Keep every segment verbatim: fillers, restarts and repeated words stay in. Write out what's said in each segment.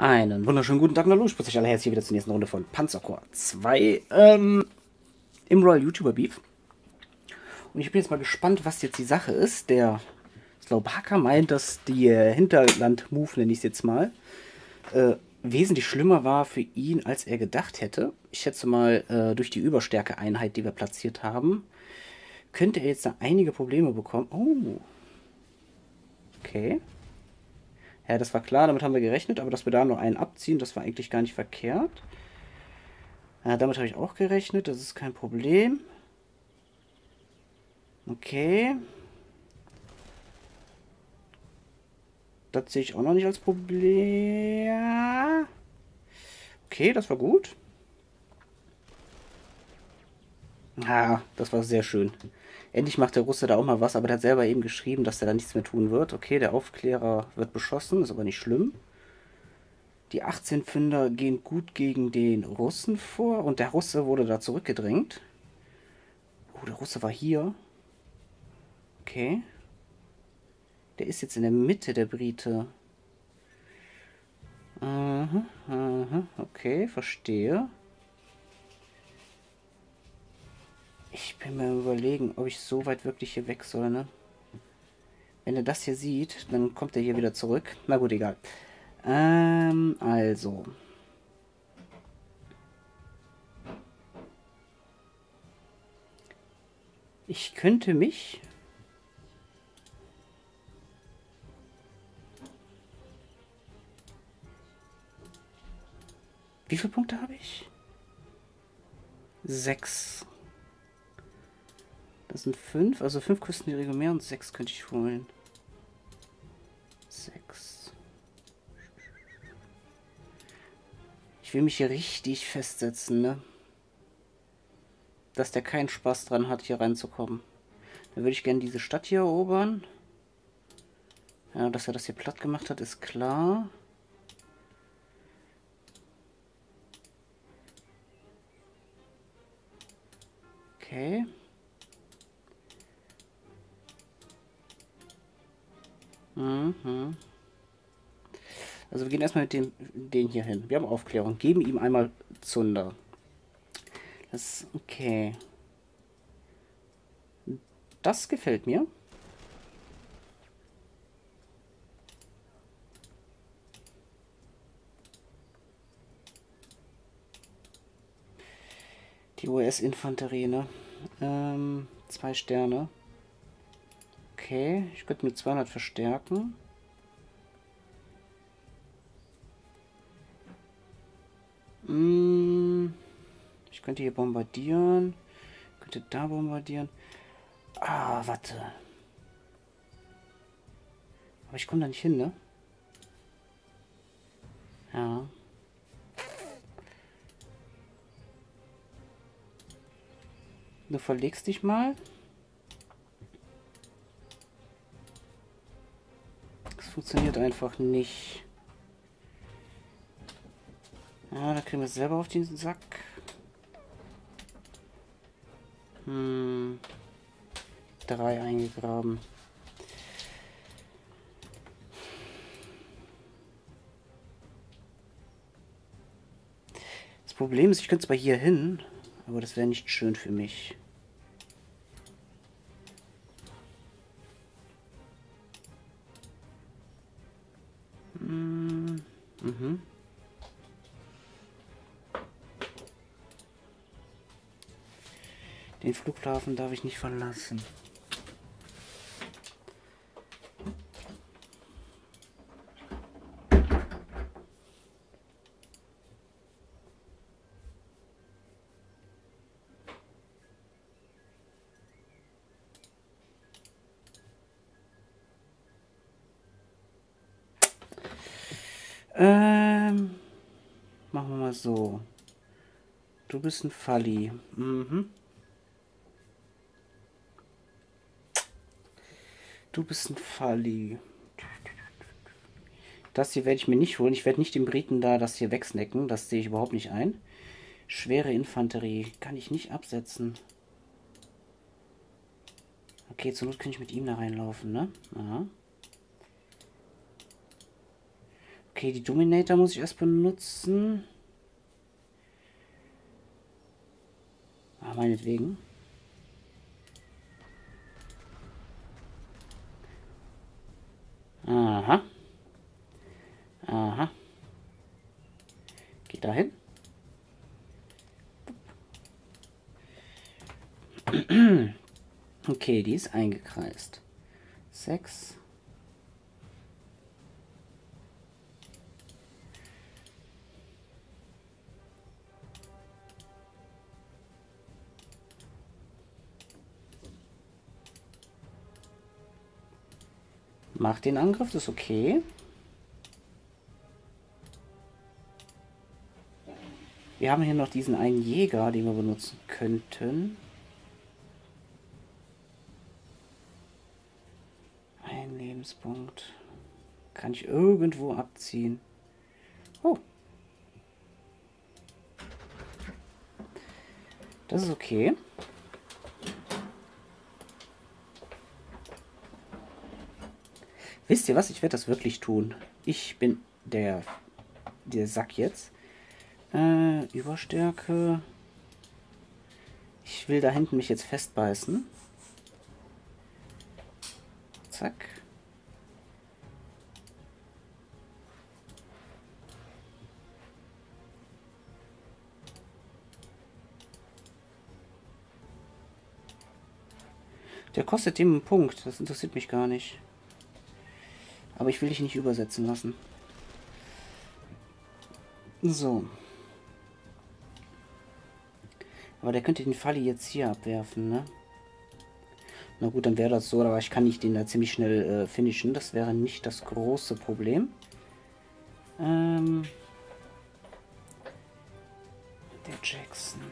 Einen wunderschönen guten Tag und hallo, ich begrüße euch alle herzlich hier wieder zur nächsten Runde von Panzer Corps zwei ähm, im RoyalYoutuberBeef. Und ich bin jetzt mal gespannt, was jetzt die Sache ist. Der Slowbacca meint, dass die äh, Hinterland-Move, nenne ich es jetzt mal, äh, wesentlich schlimmer war für ihn, als er gedacht hätte. Ich schätze mal, äh, durch die Überstärke-Einheit, die wir platziert haben, könnte er jetzt da einige Probleme bekommen. Oh, okay. Ja, das war klar, damit haben wir gerechnet, aber dass wir da noch einen abziehen, das war eigentlich gar nicht verkehrt. Ja, damit habe ich auch gerechnet, das ist kein Problem. Okay. Das sehe ich auch noch nicht als Problem. Okay, das war gut. Ja, das war sehr schön. Endlich macht der Russe da auch mal was, aber der hat selber eben geschrieben, dass der da nichts mehr tun wird. Okay, der Aufklärer wird beschossen, ist aber nicht schlimm. Die achtzehn Pfünder gehen gut gegen den Russen vor und der Russe wurde da zurückgedrängt. Oh, der Russe war hier. Okay. Der ist jetzt in der Mitte, der Brite. Aha, aha, okay, verstehe. Ich bin mir überlegen, ob ich so weit wirklich hier weg soll, ne? Wenn er das hier sieht, dann kommt er hier wieder zurück. Na gut, egal. Ähm, also. Ich könnte mich... Wie viele Punkte habe ich? Sechs. Das sind fünf, also fünf Küstenjährige mehr und sechs könnte ich holen. Sechs. Ich will mich hier richtig festsetzen, ne? Dass der keinen Spaß dran hat, hier reinzukommen. Dann würde ich gerne diese Stadt hier erobern. Ja, dass er das hier platt gemacht hat, ist klar. Okay. Also wir gehen erstmal mit dem den hier hin. Wir haben Aufklärung. Geben ihm einmal Zunder. Das okay. Das gefällt mir. Die U S-Infanterie, ne? Ähm, zwei Sterne. Okay, ich könnte mit zweihundert verstärken. Hm, ich könnte hier bombardieren. Ich könnte da bombardieren. Ah, warte. Aber ich komme da nicht hin, ne? Ja. Du verlegst dich mal. Funktioniert einfach nicht. Ja, da kriegen wir selber auf den Sack. Hm. Drei eingegraben. Das Problem ist, ich könnte zwar hier hin, aber das wäre nicht schön für mich. Mhm. Den Flughafen darf ich nicht verlassen. Ähm, machen wir mal so. Du bist ein Falli. Mhm. Du bist ein Falli. Das hier werde ich mir nicht holen. Ich werde nicht den Briten da das hier wegsnacken. Das sehe ich überhaupt nicht ein. Schwere Infanterie. Kann ich nicht absetzen. Okay, zur Not kann ich mit ihm da reinlaufen, ne? Ja. Okay, die Dominator muss ich erst benutzen. Ah, meinetwegen. Aha. Aha. Geht dahin. Okay, die ist eingekreist. Sechs. Macht den Angriff, das ist okay. Wir haben hier noch diesen einen Jäger, den wir benutzen könnten. Ein Lebenspunkt. Kann ich irgendwo abziehen. Oh. Das ist okay. Wisst ihr was? Ich werde das wirklich tun. Ich bin der, der Sack jetzt. Äh, Überstärke. Ich will da hinten mich jetzt festbeißen. Zack. Der kostet ihm einen Punkt. Das interessiert mich gar nicht. Aber ich will dich nicht übersetzen lassen. So. Aber der könnte den Falli jetzt hier abwerfen, ne? Na gut, dann wäre das so, aber ich kann nicht den da ziemlich schnell äh, finishen. Das wäre nicht das große Problem. Ähm. Der Jackson.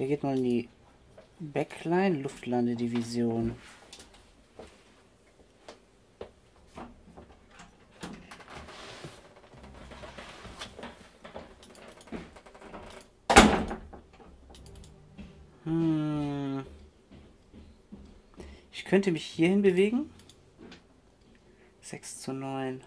Der geht mal in die Backline, Luftlandedivision. Ich könnte mich hierhin bewegen. sechs zu neun.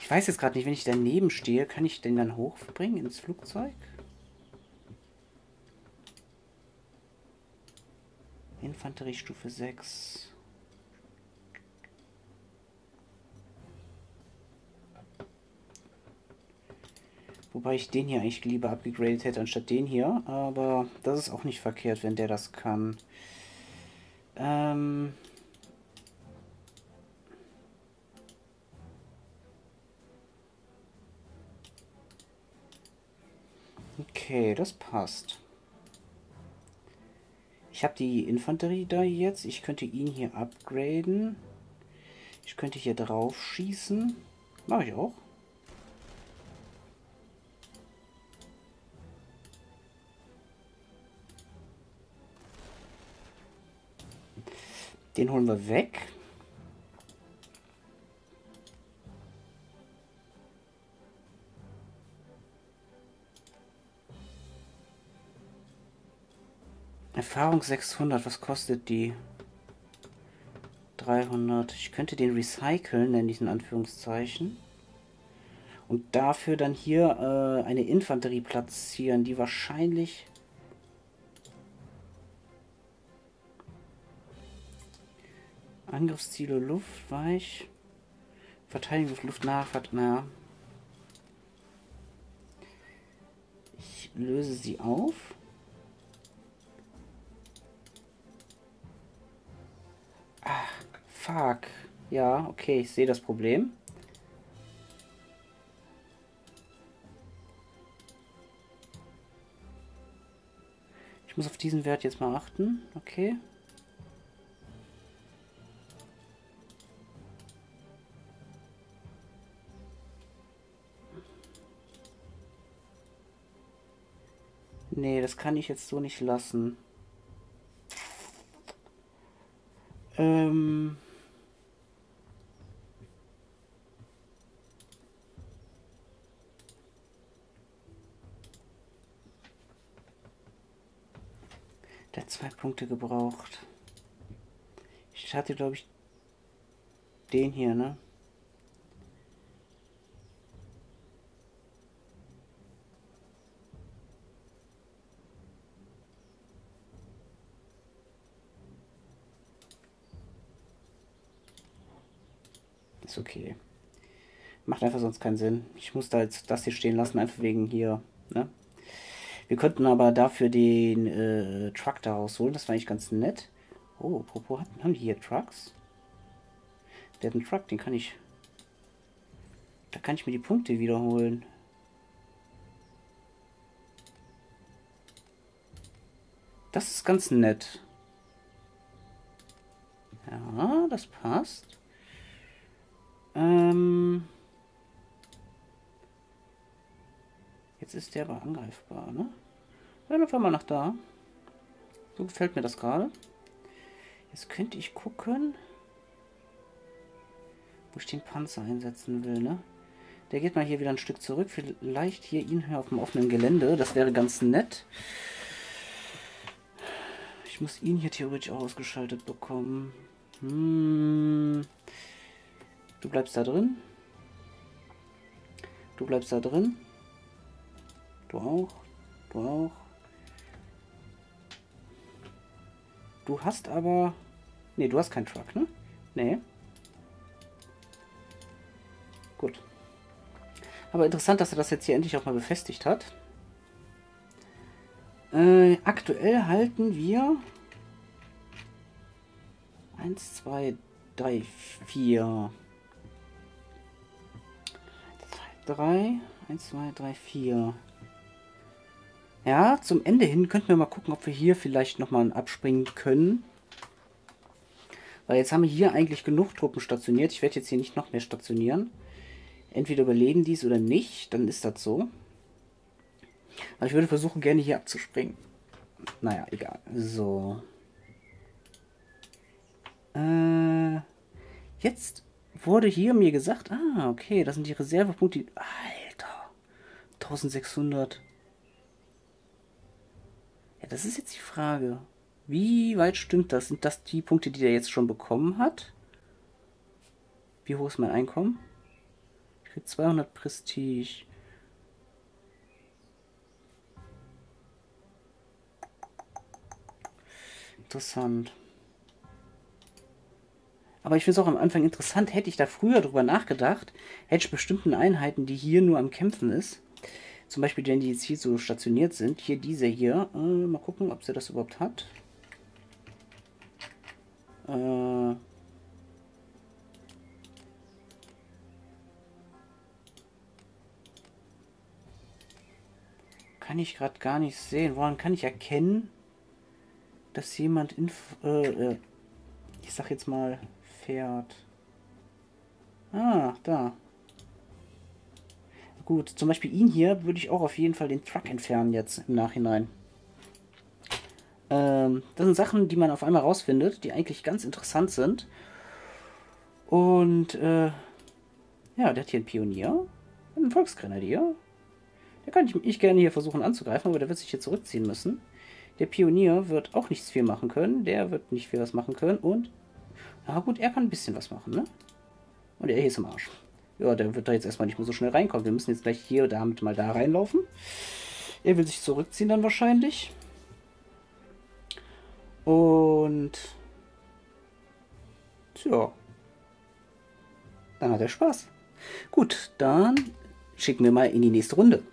Ich weiß jetzt gerade nicht, wenn ich daneben stehe, kann ich den dann hochbringen ins Flugzeug? Infanteriestufe sechs. Wobei ich den hier eigentlich lieber abgegradet hätte, anstatt den hier. Aber das ist auch nicht verkehrt, wenn der das kann. Ähm okay, das passt. Ich habe die Infanterie da jetzt. Ich könnte ihn hier upgraden. Ich könnte hier drauf schießen. Mache ich auch. Den holen wir weg. Erfahrung sechshundert, was kostet die? dreihundert. Ich könnte den recyceln, nenne ich in Anführungszeichen. Und dafür dann hier äh, eine Infanterie platzieren, die wahrscheinlich... Angriffsziele Luft, weich. Verteidigung Luft, Nachfahrt, naja. Ich löse sie auf. Ach, fuck. Ja, okay, ich sehe das Problem. Ich muss auf diesen Wert jetzt mal achten. Okay. Nee, das kann ich jetzt so nicht lassen. Ähm Der hat zwei Punkte gebraucht. Ich hatte, glaube ich, den hier, ne? Ist okay. Macht einfach sonst keinen Sinn. Ich muss da jetzt das hier stehen lassen, einfach wegen hier, ne? Wir könnten aber dafür den äh, Truck da rausholen. Das war eigentlich ganz nett. Oh, apropos, haben die hier Trucks? Der hat einen Truck, den kann ich... Da kann ich mir die Punkte wiederholen. Das ist ganz nett. Ja, das passt. Ähm... Jetzt ist der aber angreifbar, ne? Dann fahren wir nach da. So gefällt mir das gerade. Jetzt könnte ich gucken, wo ich den Panzer einsetzen will, ne? Der geht mal hier wieder ein Stück zurück. Vielleicht hier ihn hier auf dem offenen Gelände. Das wäre ganz nett. Ich muss ihn hier theoretisch auch ausgeschaltet bekommen. Hm. Du bleibst da drin. Du bleibst da drin. Du auch. Du auch. Du hast aber... Ne, du hast keinen Truck, ne? Ne. Gut. Aber interessant, dass er das jetzt hier endlich auch mal befestigt hat. Äh, aktuell halten wir... eins, zwei, drei, vier. drei. eins, zwei, drei, vier. Ja, zum Ende hin könnten wir mal gucken, ob wir hier vielleicht nochmal abspringen können. Weil jetzt haben wir hier eigentlich genug Truppen stationiert. Ich werde jetzt hier nicht noch mehr stationieren. Entweder überleben dies oder nicht, dann ist das so. Aber ich würde versuchen, gerne hier abzuspringen. Naja, egal. So. Äh, jetzt wurde hier mir gesagt, ah, okay, das sind die Reservepunkte. Alter, eintausendsechshundert. Das ist jetzt die Frage. Wie weit stimmt das? Sind das die Punkte, die der jetzt schon bekommen hat? Wie hoch ist mein Einkommen? Ich kriege zweihundert Prestige. Interessant. Aber ich finde es auch am Anfang interessant. Hätte ich da früher drüber nachgedacht, hätte ich bestimmten Einheiten, die hier nur am Kämpfen ist, zum Beispiel, wenn die jetzt hier so stationiert sind. Hier, diese hier. Äh, mal gucken, ob sie das überhaupt hat. Äh kann ich gerade gar nicht sehen. Woran kann ich erkennen, dass jemand... Inf äh, äh, ich sag jetzt mal... fährt. Ah, da. Gut, zum Beispiel ihn hier würde ich auch auf jeden Fall den Truck entfernen jetzt im Nachhinein. Ähm, das sind Sachen, die man auf einmal rausfindet, die eigentlich ganz interessant sind. Und äh, ja, der hat hier einen Pionier, einen Volksgrenadier. Da kann ich, ich gerne hier versuchen anzugreifen, aber der wird sich hier zurückziehen müssen. Der Pionier wird auch nichts viel machen können, der wird nicht viel was machen können und... Na gut, er kann ein bisschen was machen, ne? Und er hier ist im Arsch. Ja, der wird da jetzt erstmal nicht mehr so schnell reinkommen. Wir müssen jetzt gleich hier damit mal da reinlaufen. Er will sich zurückziehen dann wahrscheinlich. Und... Tja. Dann hat er Spaß. Gut, dann schicken wir mal in die nächste Runde.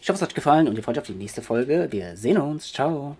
Ich hoffe, es hat euch gefallen und ihr freut euch auf die nächste Folge. Wir sehen uns. Ciao.